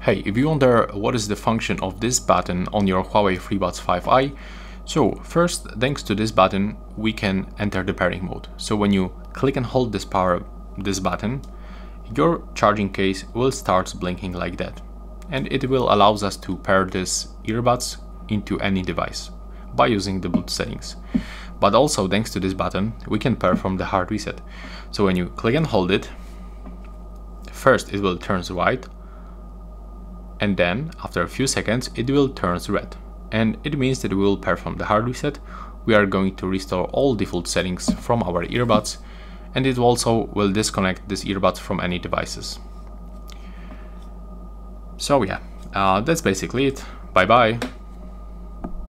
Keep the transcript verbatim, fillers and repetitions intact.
Hey, if you wonder what is the function of this button on your Huawei FreeBuds five i, so first, thanks to this button, we can enter the pairing mode. So when you click and hold this power, this button, your charging case will start blinking like that. And it will allow us to pair these earbuds into any device by using the Bluetooth settings. But also, thanks to this button, we can pair from the hard reset. So when you click and hold it, first it will turn white, and then after a few seconds it will turn red. And it means that we will pair from the hard reset. We are going to restore all default settings from our earbuds, and it also will disconnect these earbuds from any devices. So yeah, uh, that's basically it. Bye bye.